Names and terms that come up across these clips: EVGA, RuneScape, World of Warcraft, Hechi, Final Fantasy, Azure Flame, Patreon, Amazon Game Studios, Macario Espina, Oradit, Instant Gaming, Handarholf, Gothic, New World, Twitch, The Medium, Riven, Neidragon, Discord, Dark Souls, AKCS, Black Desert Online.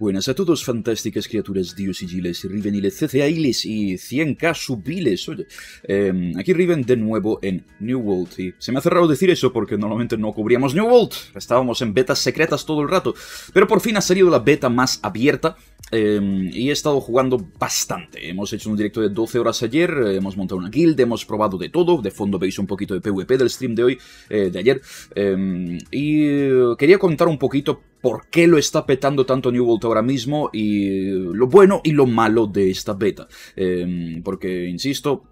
Buenas a todos, fantásticas criaturas, dios y giles, riveniles, ccailes y 100k subiles. Oye, aquí Riven de nuevo en New World. Y se me hace raro decir eso porque normalmente no cubríamos New World. Estábamos en betas secretas todo el rato. Pero por fin ha salido la beta más abierta y he estado jugando bastante. Hemos hecho un directo de 12 horas ayer, hemos montado una guild, hemos probado de todo. De fondo veis un poquito de PvP del stream de hoy, de ayer. Y quería contar un poquito por qué lo está petando tanto New World ahora mismo y lo bueno y lo malo de esta beta. Porque, insisto,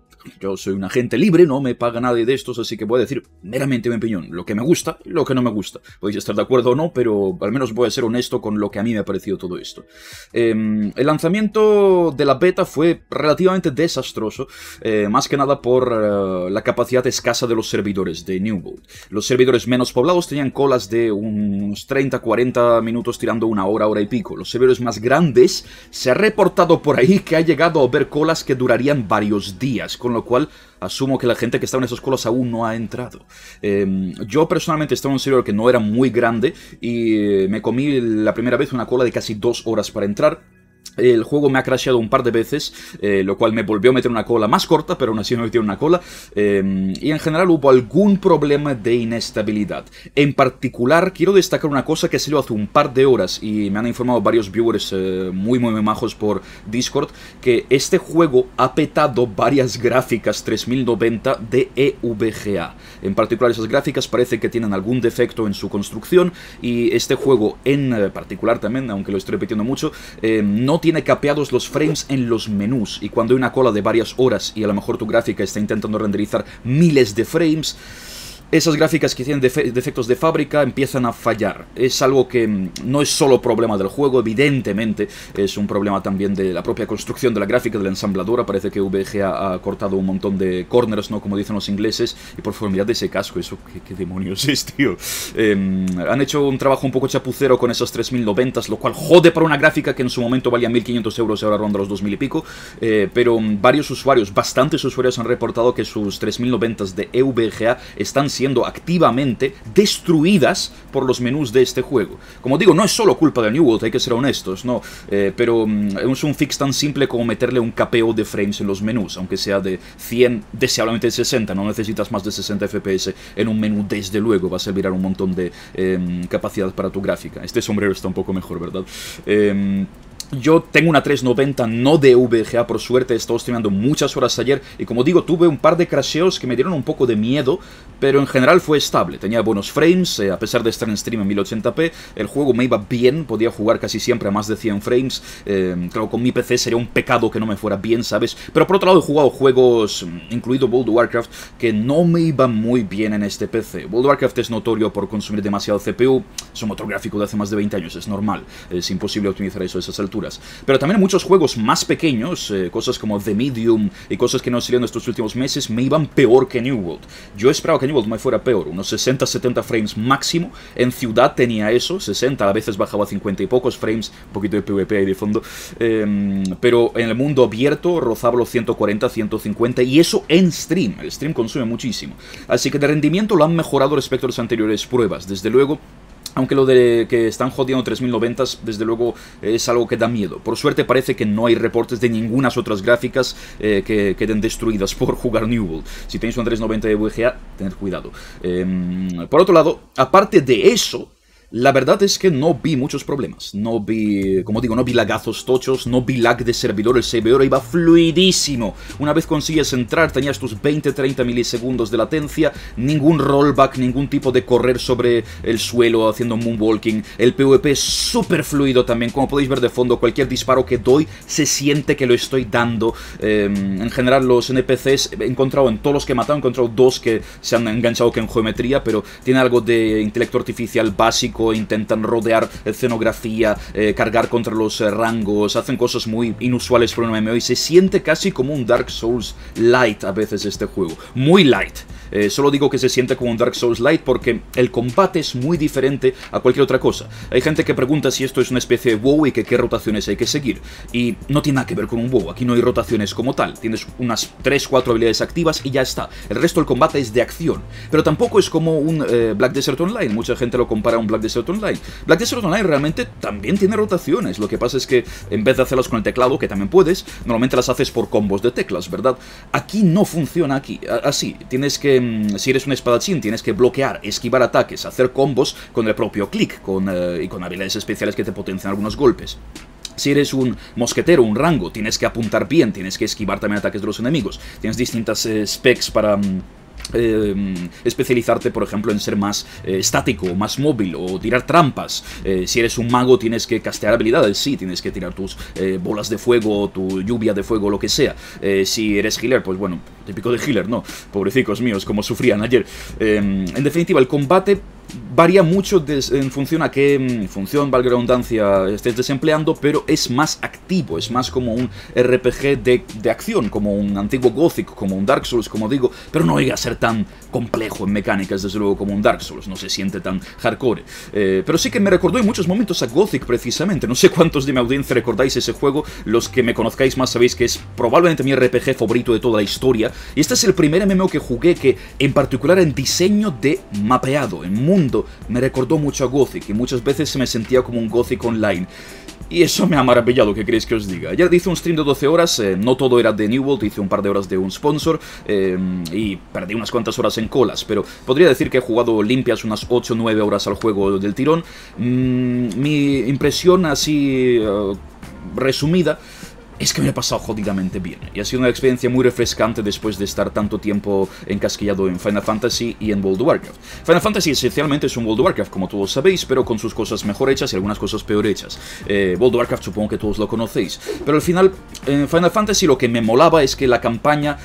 yo soy un agente libre, no me paga nadie de estos, así que voy a decir meramente mi opinión, lo que me gusta y lo que no me gusta. Podéis estar de acuerdo o no, pero al menos voy a ser honesto con lo que a mí me ha parecido todo esto. El lanzamiento de la beta fue relativamente desastroso, más que nada por la capacidad escasa de los servidores de New World. Los servidores menos poblados tenían colas de unos 30, 40 minutos tirando una hora, hora y pico. Los servidores más grandes se ha reportado por ahí que ha llegado a ver colas que durarían varios días, con lo cual asumo que la gente que estaba en esos colas aún no ha entrado. Yo personalmente estaba en un servidor que no era muy grande y me comí la primera vez una cola de casi 2 horas para entrar. El juego me ha crasheado un par de veces, lo cual me volvió a meter una cola más corta, pero aún así me metió una cola. Y en general hubo algún problema de inestabilidad. En particular, quiero destacar una cosa que salió hace un par de horas y me han informado varios viewers muy majos por Discord, que este juego ha petado varias gráficas 3090 de EVGA. En particular, esas gráficas parece que tienen algún defecto en su construcción y este juego en particular también, aunque lo estoy repitiendo mucho, no tiene capeados los frames en los menús, y cuando hay una cola de varias horas y a lo mejor tu gráfica está intentando renderizar miles de frames, esas gráficas que tienen defectos de fábrica empiezan a fallar. Es algo que no es solo problema del juego, evidentemente, es un problema también de la propia construcción de la gráfica, de la ensambladora. Parece que VGA ha cortado un montón de corners, ¿no?, como dicen los ingleses. Y por favor, mirad ese casco, eso, ¿qué demonios es, tío? Han hecho un trabajo un poco chapucero con esas 3090, lo cual jode para una gráfica que en su momento valía 1.500 euros, ahora ronda los 2.000 y pico. Pero varios usuarios, bastantes usuarios, han reportado que sus 3090 de EVGA están siendo activamente destruidas por los menús de este juego. Como digo, no es solo culpa de New World, hay que ser honestos, ¿no? Pero es un fix tan simple como meterle un capeo de frames en los menús, aunque sea de 100, deseablemente de 60, no necesitas más de 60 FPS en un menú, desde luego, vas a virar un montón de capacidad para tu gráfica. Este sombrero está un poco mejor, ¿verdad? Yo tengo una 390, no de VGA, por suerte. He estado streamando muchas horas ayer y, como digo, tuve un par de crasheos que me dieron un poco de miedo, pero en general fue estable. Tenía buenos frames, a pesar de estar en stream en 1080p, el juego me iba bien, podía jugar casi siempre a más de 100 frames. Claro, con mi PC sería un pecado que no me fuera bien, ¿sabes? Pero por otro lado he jugado juegos, incluido World of Warcraft, que no me iban muy bien en este PC. World of Warcraft es notorio por consumir demasiado CPU, es un motor gráfico de hace más de 20 años, es normal, es imposible optimizar eso a esas alturas. Pero también muchos juegos más pequeños, cosas como The Medium y cosas que no salieron estos últimos meses, me iban peor que New World. Yo esperaba que New World me fuera peor, unos 60-70 frames máximo. En ciudad tenía eso, 60, a veces bajaba a 50 y pocos frames, un poquito de PvP ahí de fondo. Pero en el mundo abierto rozaba los 140, 150, y eso en stream. El stream consume muchísimo. Así que de rendimiento lo han mejorado respecto a las anteriores pruebas, desde luego. Aunque lo de que están jodiendo 3090, desde luego, es algo que da miedo. Por suerte parece que no hay reportes de ninguna otras gráficas que queden destruidas por jugar New World. Si tenéis una 390 de VGA, tened cuidado. Por otro lado, aparte de eso, la verdad es que no vi muchos problemas. No vi, como digo, no vi lagazos tochos, no vi lag de servidor. El servidor iba fluidísimo. Una vez consigues entrar, tenías tus 20-30 milisegundos de latencia, ningún rollback, ningún tipo de correr sobre el suelo haciendo moonwalking. El PvP es súper fluido también. Como podéis ver de fondo, cualquier disparo que doy se siente que lo estoy dando. En general, los NPCs he encontrado, en todos los que he matado, he encontrado 2 que se han enganchado que en geometría, pero tiene algo de intelecto artificial básico. Intentan rodear escenografía, cargar contra los rangos, hacen cosas muy inusuales por un MMO y se siente casi como un Dark Souls light a veces este juego, muy light. Solo digo que se siente como un Dark Souls Lite porque el combate es muy diferente a cualquier otra cosa. Hay gente que pregunta si esto es una especie de WoW y que qué rotaciones hay que seguir. Y no tiene nada que ver con un WoW, aquí no hay rotaciones como tal. Tienes unas 3-4 habilidades activas y ya está. El resto del combate es de acción. Pero tampoco es como un Black Desert Online. Mucha gente lo compara a un Black Desert Online. Black Desert Online realmente también tiene rotaciones. Lo que pasa es que en vez de hacerlas con el teclado, que también puedes, normalmente las haces por combos de teclas, ¿verdad? Aquí no funciona así. Tienes que, si eres un espadachín, tienes que bloquear, esquivar ataques, hacer combos con el propio clic y con habilidades especiales que te potencian algunos golpes. Si eres un mosquetero, un rango, tienes que apuntar bien, tienes que esquivar también ataques de los enemigos. Tienes distintas specs para especializarte, por ejemplo, en ser más estático, más móvil, o tirar trampas. Si eres un mago, tienes que castear habilidades, sí, tienes que tirar tus bolas de fuego, tu lluvia de fuego, lo que sea. Si eres healer, pues bueno, típico de healer, ¿no? Pobrecicos míos, como sufrían ayer. En definitiva, el combate varía mucho en función a qué función, valga la redundancia, estés desempleando, pero es más activo, es más como un RPG de acción, como un antiguo Gothic, como un Dark Souls, como digo, pero no llega a ser tan complejo en mecánicas, desde luego, como un Dark Souls, no se siente tan hardcore. Pero sí que me recordó en muchos momentos a Gothic, precisamente. No sé cuántos de mi audiencia recordáis ese juego, los que me conozcáis más sabéis que es probablemente mi RPG favorito de toda la historia, y este es el primer MMO que jugué que, en particular en diseño de mapeado, en mundo, me recordó mucho a Gothic y muchas veces se me sentía como un Gothic Online. Y eso me ha maravillado, ¿qué queréis que os diga? Ayer hice un stream de 12 horas, no todo era de New World, hice un par de horas de un sponsor y perdí unas cuantas horas en colas, pero podría decir que he jugado limpias unas 8 o 9 horas al juego del tirón. Mi impresión así resumida es que me lo he pasado jodidamente bien, y ha sido una experiencia muy refrescante después de estar tanto tiempo encasquillado en Final Fantasy y en World of Warcraft. Final Fantasy esencialmente es un World of Warcraft, como todos sabéis, pero con sus cosas mejor hechas y algunas cosas peor hechas. World of Warcraft supongo que todos lo conocéis, pero al final, en Final Fantasy lo que me molaba es que la campaña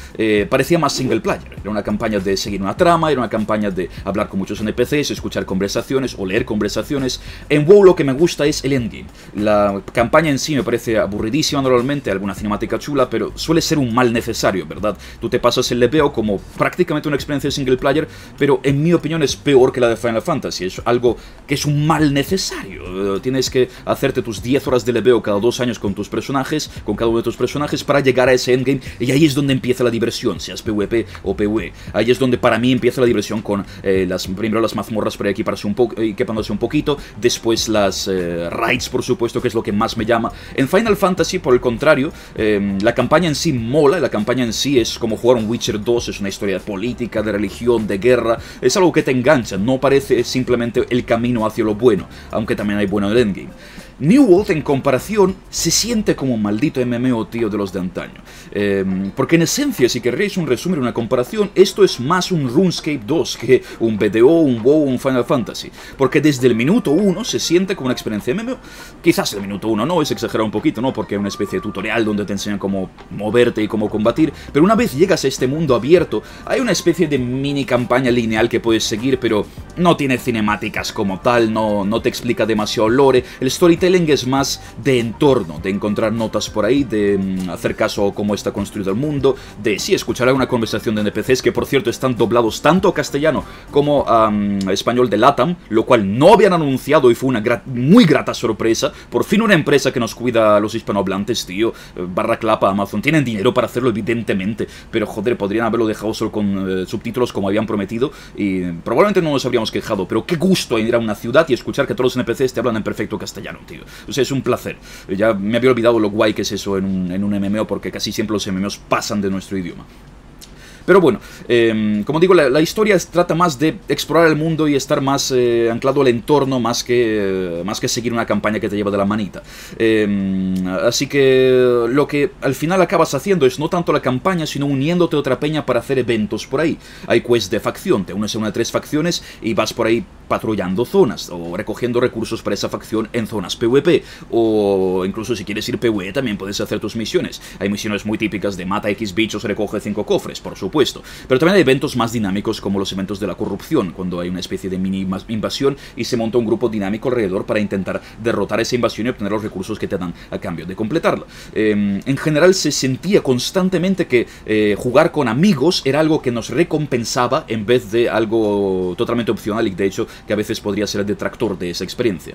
parecía más single player. Era una campaña de seguir una trama, era una campaña de hablar con muchos NPCs, escuchar conversaciones o leer conversaciones. En WoW lo que me gusta es el endgame. La campaña en sí me parece aburridísima normalmente, alguna cinemática chula, pero suele ser un mal necesario, ¿verdad? Tú te pasas el leveo como prácticamente una experiencia de single player, pero en mi opinión es peor que la de Final Fantasy. Es algo que es un mal necesario. Tienes que hacerte tus 10 horas de leveo cada 2 años con tus personajes, con cada uno de tus personajes, para llegar a ese endgame, y ahí es donde empieza la diversión, seas PvP o PvE. Ahí es donde para mí empieza la diversión con primero las mazmorras para equiparse un poco, equipándose un poquito, después las raids, por supuesto, que es lo que más me llama. En Final Fantasy, por el contrario, la campaña en sí mola, la campaña en sí es como jugar un Witcher 2, es una historia de política, de religión, de guerra, es algo que te engancha, no parece simplemente el camino hacia lo bueno, aunque también hay bueno en el endgame. New World, en comparación, se siente como un maldito MMO, tío, de los de antaño. Porque en esencia, si querréis un resumen, una comparación, esto es más un RuneScape 2 que un BDO, un WoW, un Final Fantasy. Porque desde el minuto 1 se siente como una experiencia MMO. Quizás el minuto 1 no, es exagerado un poquito, ¿no? Porque hay una especie de tutorial donde te enseñan cómo moverte y cómo combatir. Pero una vez llegas a este mundo abierto, hay una especie de mini campaña lineal que puedes seguir, pero no tiene cinemáticas como tal, no te explica demasiado lore. El storytelling es más de entorno, de encontrar notas por ahí, de hacer caso a cómo está construido el mundo, de sí, escuchar alguna conversación de NPCs que, por cierto, están doblados tanto a castellano como a español de LATAM, lo cual no habían anunciado y fue una muy grata sorpresa. Por fin una empresa que nos cuida a los hispanohablantes, tío, barra clapa Amazon. Tienen dinero para hacerlo, evidentemente, pero joder, podrían haberlo dejado solo con subtítulos como habían prometido y probablemente no nos habríamos quejado, pero qué gusto ir a una ciudad y escuchar que todos los NPCs te hablan en perfecto castellano, tío. O sea, es un placer. Ya me había olvidado lo guay que es eso en un MMO, porque casi siempre los MMOs pasan de nuestro idioma. Pero bueno, como digo, la historia trata más de explorar el mundo y estar más anclado al entorno, más que seguir una campaña que te lleva de la manita. Así que lo que al final acabas haciendo es no tanto la campaña, sino uniéndote a otra peña para hacer eventos por ahí. Hay quests de facción, te unes a una de 3 facciones y vas por ahí patrullando zonas o recogiendo recursos para esa facción en zonas PvP, o incluso si quieres ir PvE también puedes hacer tus misiones. Hay misiones muy típicas de mata X bichos, recoge 5 cofres, por supuesto. propuesto. Pero también hay eventos más dinámicos como los eventos de la corrupción, cuando hay una especie de mini invasión y se monta un grupo dinámico alrededor para intentar derrotar esa invasión y obtener los recursos que te dan a cambio de completarla. En general se sentía constantemente que jugar con amigos era algo que nos recompensaba en vez de algo totalmente opcional y de hecho que a veces podría ser el detractor de esa experiencia.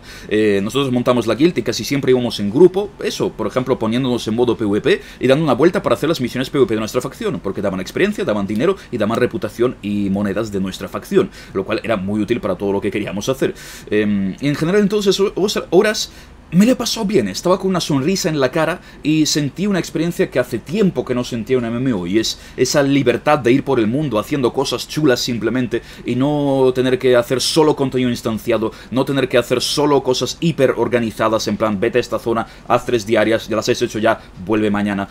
Nosotros montamos la guild y casi siempre íbamos en grupo, eso, por ejemplo poniéndonos en modo PvP y dando una vuelta para hacer las misiones PvP de nuestra facción, porque daban experiencia, daban dinero y daban reputación y monedas de nuestra facción, lo cual era muy útil para todo lo que queríamos hacer. En general entonces horas me lo he pasado bien, estaba con una sonrisa en la cara y sentí una experiencia que hace tiempo que no sentía en un MMO, y es esa libertad de ir por el mundo haciendo cosas chulas simplemente y no tener que hacer solo contenido instanciado, no tener que hacer solo cosas hiper organizadas en plan vete a esta zona, haz 3 diarias, ya las has hecho ya, vuelve mañana,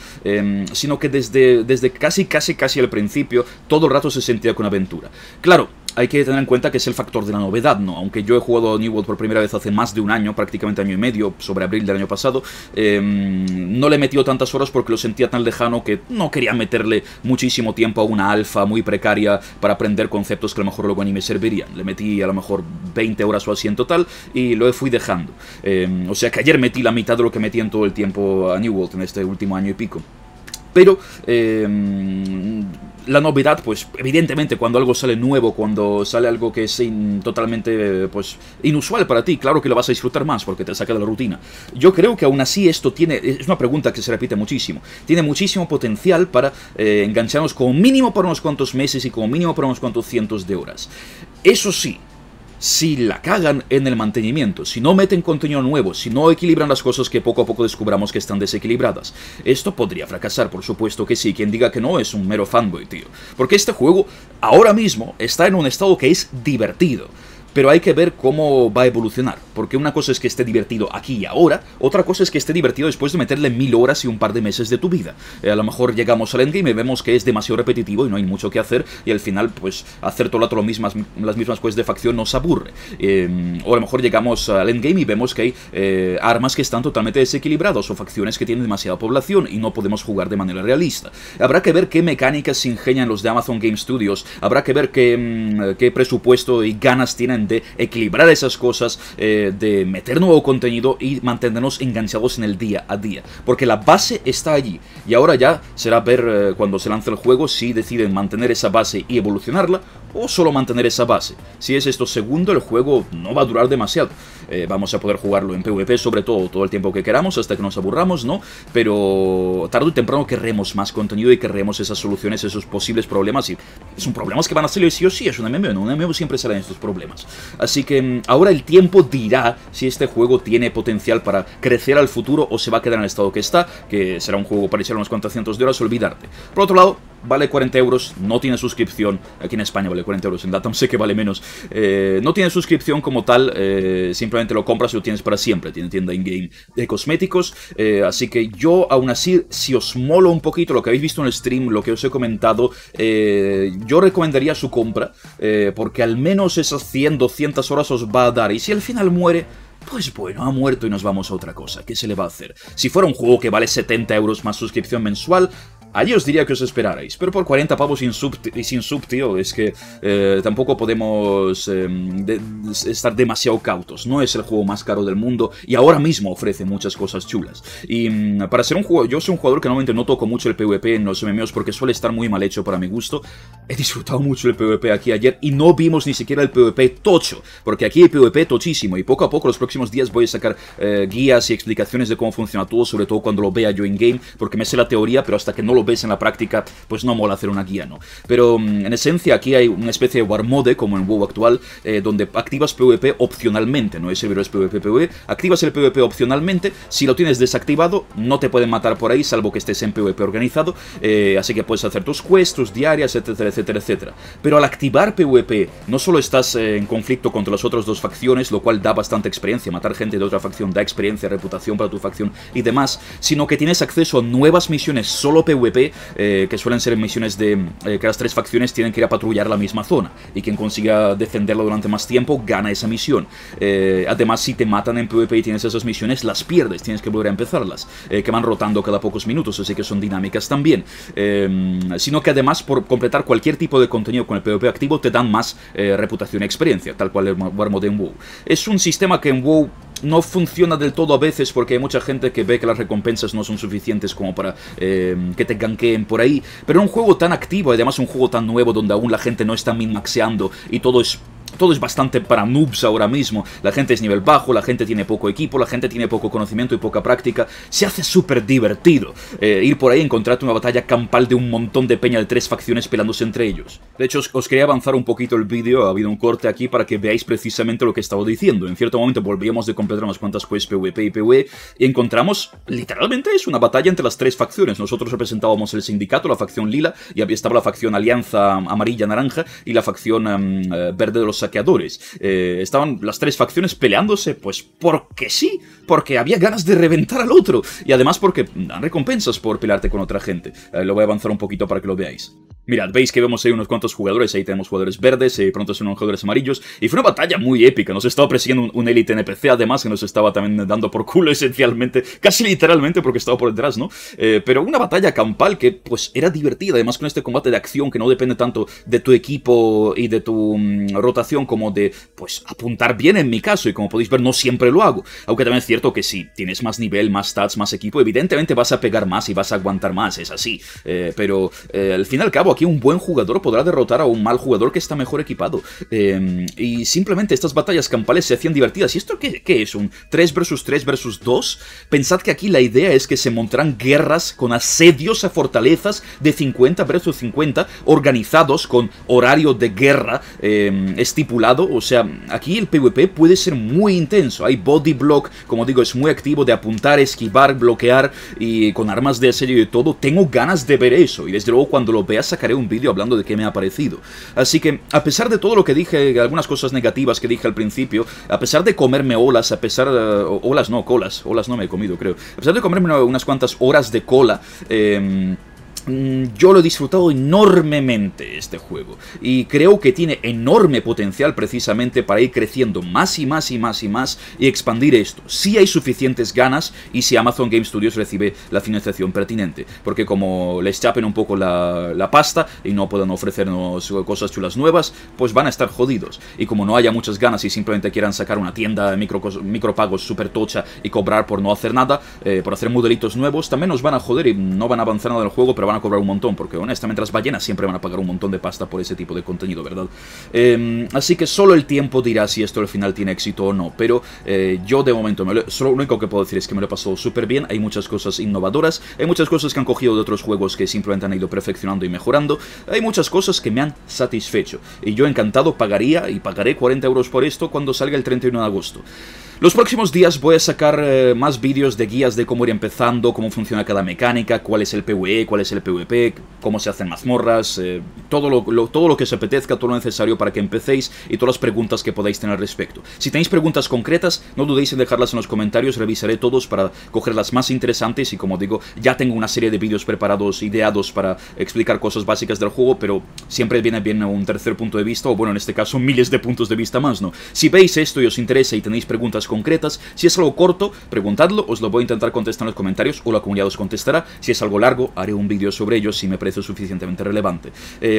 sino que desde casi el principio todo el rato se sentía con aventura. Claro, hay que tener en cuenta que es el factor de la novedad, ¿no? Aunque yo he jugado a New World por primera vez hace más de un año, prácticamente año y medio, sobre abril del año pasado, no le he metido tantas horas porque lo sentía tan lejano que no quería meterle muchísimo tiempo a una alfa muy precaria para aprender conceptos que a lo mejor luego ni me servirían. Le metí a lo mejor 20 horas o así en total y lo fui dejando. O sea que ayer metí la mitad de lo que metí en todo el tiempo a New World en este último año y pico. Pero la novedad, pues evidentemente cuando algo sale nuevo, cuando sale algo que es totalmente pues inusual para ti, claro que lo vas a disfrutar más porque te saca de la rutina. Yo creo que aún así esto tiene, es una pregunta que se repite muchísimo, tiene muchísimo potencial para engancharnos como mínimo por unos cuantos meses y como mínimo por unos cuantos cientos de horas. Eso sí, si la cagan en el mantenimiento, si no meten contenido nuevo, si no equilibran las cosas que poco a poco descubramos que están desequilibradas, esto podría fracasar, por supuesto que sí. Quien diga que no es un mero fanboy, tío. Porque este juego ahora mismo está en un estado que es divertido, pero hay que ver cómo va a evolucionar, porque una cosa es que esté divertido aquí y ahora, otra cosa es que esté divertido después de meterle 1000 horas y un par de meses de tu vida. A lo mejor llegamos al endgame y vemos que es demasiado repetitivo y no hay mucho que hacer, y al final, pues, hacer todo el rato las mismas quests de facción nos aburre. O a lo mejor llegamos al endgame y vemos que hay armas que están totalmente desequilibradas, o facciones que tienen demasiada población y no podemos jugar de manera realista. Habrá que ver qué mecánicas se ingenian los de Amazon Game Studios, habrá que ver qué presupuesto y ganas tienen de equilibrar esas cosas, de meter nuevo contenido y mantenernos enganchados en el día a día, porque la base está allí y ahora ya será ver cuando se lance el juego si deciden mantener esa base y evolucionarla o solo mantener esa base. Si es esto segundo, el juego no va a durar demasiado. Vamos a poder jugarlo en PvP sobre todo, todo el tiempo que queramos hasta que nos aburramos, ¿no? Pero tarde o temprano querremos más contenido y querremos esas soluciones, esos posibles problemas, y son problemas que van a salir sí o sí, es un MMO, ¿no? Un MMO siempre salen estos problemas. Así que ahora el tiempo dirá si este juego tiene potencial para crecer al futuro o se va a quedar en el estado que está, que será un juego para echar unos cuantos cientos de horas, olvidarte. Por otro lado, vale 40 euros, no tiene suscripción. Aquí en España vale 40 euros, en Latam sé que vale menos. No tiene suscripción como tal, simplemente lo compras y lo tienes para siempre. Tiene tienda in-game de cosméticos. Así que yo, aún así, si os molo un poquito lo que habéis visto en el stream, lo que os he comentado, yo recomendaría su compra, porque al menos esas 100, 200 horas os va a dar. Y si al final muere, pues bueno, ha muerto y nos vamos a otra cosa. ¿Qué se le va a hacer? Si fuera un juego que vale 70 euros más suscripción mensual, allí os diría que os esperarais, pero por 40 pavos sin sub, tío, es que tampoco podemos estar demasiado cautos. No es el juego más caro del mundo y ahora mismo ofrece muchas cosas chulas. Y para ser un juego, yo soy un jugador que normalmente no toco mucho el PvP en los MMOs porque suele estar muy mal hecho para mi gusto. He disfrutado mucho el PvP aquí ayer y no vimos ni siquiera el PvP tocho, porque aquí hay PvP tochísimo y poco a poco los próximos días voy a sacar guías y explicaciones de cómo funciona todo, sobre todo cuando lo vea yo in-game, porque me sé la teoría, pero hasta que no lo ves en la práctica, pues no mola hacer una guía, ¿no? Pero en esencia aquí hay una especie de war mode, como en WoW actual, donde activas PvP opcionalmente, no es servidor, es PvP, activas el PvP opcionalmente, si lo tienes desactivado no te pueden matar por ahí, salvo que estés en PvP organizado, así que puedes hacer tus quests, tus diarias, etcétera, etcétera, etcétera. Pero al activar PvP, no solo estás en conflicto contra las otras dos facciones, lo cual da bastante experiencia, matar gente de otra facción da experiencia, reputación para tu facción y demás, sino que tienes acceso a nuevas misiones solo PvP, PvP, que suelen ser en misiones de que las tres facciones tienen que ir a patrullar la misma zona, y quien consiga defenderla durante más tiempo gana esa misión. Además, si te matan en PvP y tienes esas misiones, las pierdes, tienes que volver a empezarlas, que van rotando cada pocos minutos, así que son dinámicas también. Sino que además, por completar cualquier tipo de contenido con el PvP activo, te dan más reputación y experiencia, tal cual el Warmode en WoW. Es un sistema que en WoW no funciona del todo a veces, porque hay mucha gente que ve que las recompensas no son suficientes como para que te ganqueen por ahí, pero un juego tan activo y además un juego tan nuevo, donde aún la gente no está min-maxeando y todo es bastante para noobs ahora mismo. La gente es nivel bajo, la gente tiene poco equipo, la gente tiene poco conocimiento y poca práctica. Se hace súper divertido ir por ahí y encontrarte una batalla campal de un montón de peña de tres facciones pelándose entre ellos. De hecho, os quería avanzar un poquito el vídeo. Ha habido un corte aquí para que veáis precisamente lo que estaba diciendo. En cierto momento volvíamos de completar unas cuantas quests PvP y PvE y encontramos, literalmente, es una batalla entre las tres facciones. Nosotros representábamos el sindicato, la facción lila, y había estaba la facción alianza amarilla-naranja y la facción verde de los saqueadores. Estaban las tres facciones peleándose, pues porque sí, porque había ganas de reventar al otro, y además porque dan recompensas por pelearte con otra gente. Lo voy a avanzar un poquito para que lo veáis. Mirad, veis que vemos ahí unos cuantos jugadores, ahí tenemos jugadores verdes, pronto son unos jugadores amarillos, y fue una batalla muy épica. Nos estaba persiguiendo un élite NPC, además, que nos estaba también dando por culo esencialmente, casi literalmente, porque estaba por detrás, ¿no? Pero una batalla campal que, pues, era divertida, además con este combate de acción que no depende tanto de tu equipo y de tu rotación como de, pues, apuntar bien en mi caso, y como podéis ver, no siempre lo hago. Aunque también es cierto que si tienes más nivel, más stats, más equipo, evidentemente vas a pegar más y vas a aguantar más, es así. Pero al fin y al cabo, aquí un buen jugador podrá derrotar a un mal jugador que está mejor equipado. Y simplemente estas batallas campales se hacían divertidas. ¿Y esto qué es? ¿Un 3 versus 3 versus 2? Pensad que aquí la idea es que se montarán guerras con asedios a fortalezas de 50 versus 50, organizados con horario de guerra estipulado. O sea, aquí el PvP puede ser muy intenso. Hay body block, como digo, es muy activo, de apuntar, esquivar, bloquear, y con armas de asedio y todo. Tengo ganas de ver eso, y desde luego cuando lo veas sacaré un vídeo hablando de qué me ha parecido. Así que, a pesar de todo lo que dije, algunas cosas negativas que dije al principio, a pesar de comerme olas, a pesar de... olas no, colas, olas no me he comido, creo. A pesar de comerme unas cuantas horas de cola, yo lo he disfrutado enormemente este juego, y creo que tiene enorme potencial precisamente para ir creciendo más y más y más y más y expandir esto, si hay suficientes ganas y si Amazon Game Studios recibe la financiación pertinente, porque como les chapen un poco la pasta y no puedan ofrecernos cosas chulas nuevas, pues van a estar jodidos. Y como no haya muchas ganas y simplemente quieran sacar una tienda de micropagos super tocha y cobrar por no hacer nada, por hacer modelitos nuevos, también nos van a joder y no van a avanzar nada del juego, pero van a cobrar un montón, porque honestamente las ballenas siempre van a pagar un montón de pasta por ese tipo de contenido, ¿verdad? Así que solo el tiempo dirá si esto al final tiene éxito o no, pero yo de momento, solo lo único que puedo decir es que me lo he pasado súper bien. Hay muchas cosas innovadoras, hay muchas cosas que han cogido de otros juegos que simplemente han ido perfeccionando y mejorando, hay muchas cosas que me han satisfecho, y yo encantado pagaría y pagaré 40 euros por esto cuando salga el 31 de agosto. Los próximos días voy a sacar más vídeos de guías de cómo ir empezando, cómo funciona cada mecánica, cuál es el PvE, cuál es el PvP, cómo se hacen mazmorras, todo lo que os apetezca, todo lo necesario para que empecéis, y todas las preguntas que podáis tener al respecto. Si tenéis preguntas concretas, no dudéis en dejarlas en los comentarios, revisaré todos para coger las más interesantes, y como digo, ya tengo una serie de vídeos preparados, ideados para explicar cosas básicas del juego, pero siempre viene bien un tercer punto de vista, o bueno, en este caso miles de puntos de vista más, ¿no? Si veis esto y os interesa y tenéis preguntas concretas, si es algo corto, preguntadlo, os lo voy a intentar contestar en los comentarios o la comunidad os contestará. Si es algo largo, haré un vídeo sobre ello si me parece suficientemente relevante.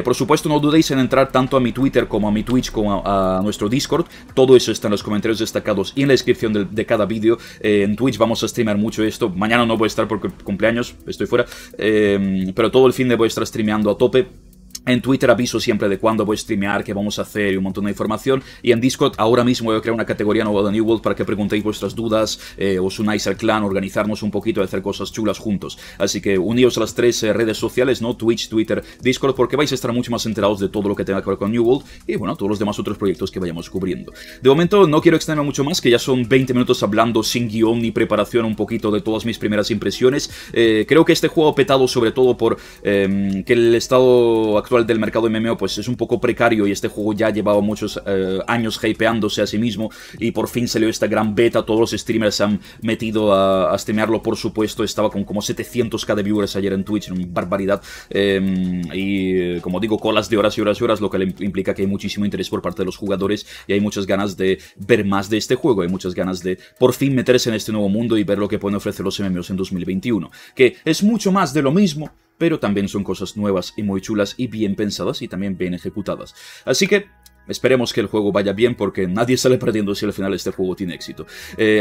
Por supuesto, no dudéis en entrar tanto a mi Twitter como a mi Twitch como a nuestro Discord. Todo eso está en los comentarios destacados y en la descripción de cada vídeo. En Twitch vamos a streamear mucho esto. Mañana no voy a estar porque cumpleaños, estoy fuera, pero todo el fin de voy a estar streameando a tope. En Twitter aviso siempre de cuándo voy a streamear, qué vamos a hacer y un montón de información. Y en Discord ahora mismo voy a crear una categoría nueva de New World para que preguntéis vuestras dudas, os unáis al clan, organizarnos un poquito y hacer cosas chulas juntos. Así que uníos a las tres redes sociales, ¿no? Twitch, Twitter, Discord, porque vais a estar mucho más enterados de todo lo que tenga que ver con New World y, bueno, todos los demás otros proyectos que vayamos cubriendo. De momento no quiero extenderme mucho más, que ya son 20 minutos hablando sin guión ni preparación un poquito de todas mis primeras impresiones. Creo que este juego ha petado sobre todo por que el estado actual actual del mercado MMO pues es un poco precario y este juego ya llevaba muchos años hypeándose a sí mismo y por fin salió esta gran beta, todos los streamers se han metido a streamearlo, por supuesto, estaba con como 700k de viewers ayer en Twitch, una barbaridad, y como digo, colas de horas y horas y horas, lo que implica que hay muchísimo interés por parte de los jugadores y hay muchas ganas de ver más de este juego, hay muchas ganas de por fin meterse en este nuevo mundo y ver lo que pueden ofrecer los MMOs en 2021, que es mucho más de lo mismo, pero también son cosas nuevas y muy chulas y bien pensadas y también bien ejecutadas. Así que esperemos que el juego vaya bien porque nadie sale perdiendo si al final este juego tiene éxito.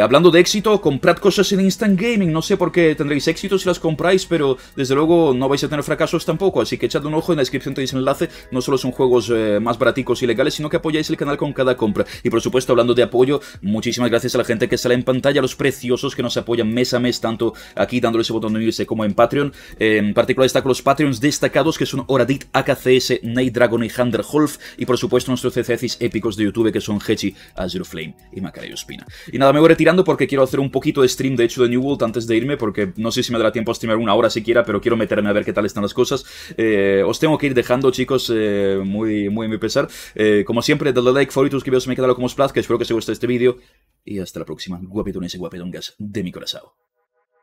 Hablando de éxito, comprad cosas en Instant Gaming. No sé por qué tendréis éxito si las compráis, pero desde luego no vais a tener fracasos tampoco. Así que echad un ojo, en la descripción tenéis enlace. No solo son juegos más baraticos y legales, sino que apoyáis el canal con cada compra. Y por supuesto, hablando de apoyo, muchísimas gracias a la gente que sale en pantalla, a los preciosos que nos apoyan mes a mes, tanto aquí dándole ese botón de unirse como en Patreon. En particular destaco los Patreons destacados, que son Oradit, AKCS, Neidragon y Handarholf. Y por supuesto nuestros CCs épicos de YouTube que son Hechi, Azure Flame y Macario Espina. Y nada, me voy retirando porque quiero hacer un poquito de stream de hecho de New World antes de irme, porque no sé si me dará tiempo a streamear una hora siquiera, pero quiero meterme a ver qué tal están las cosas. Os tengo que ir dejando, chicos, muy pesar. Como siempre, dadle like, follow y suscribiros si me queda lo que os plazca. Espero que os guste este vídeo y hasta la próxima, guapetones y guapetongas de mi corazón.